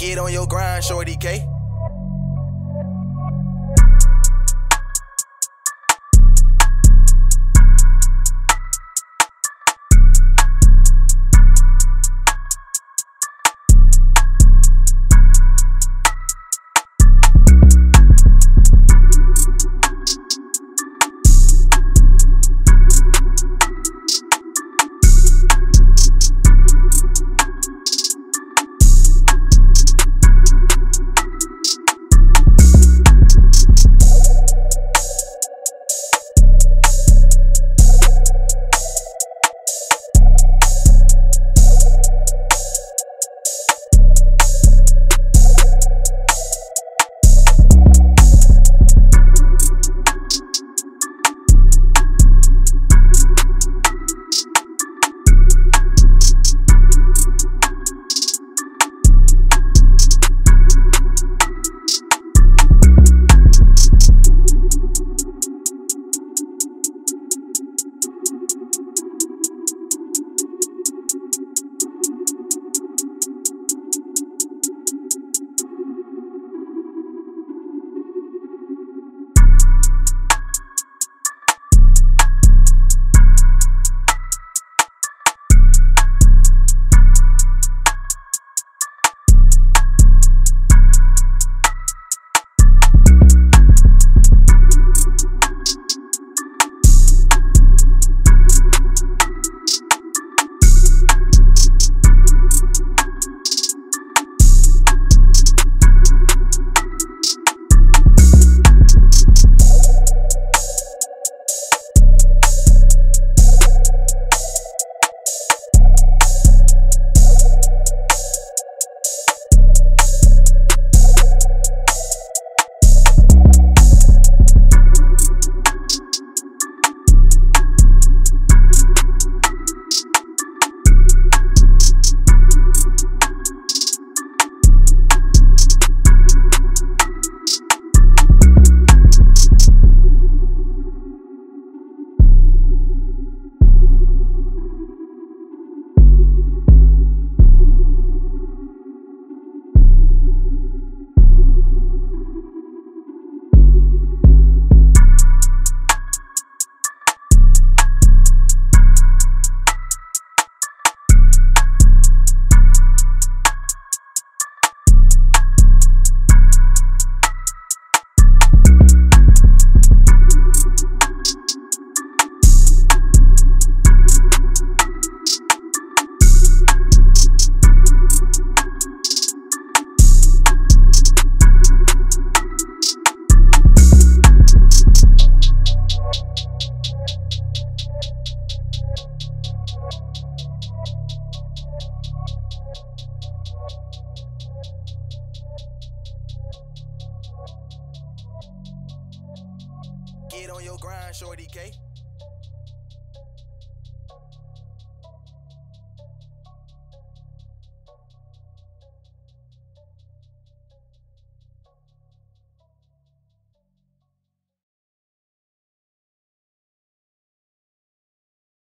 Get on your grind, ShortyyK. Get on your grind, ShortyyK.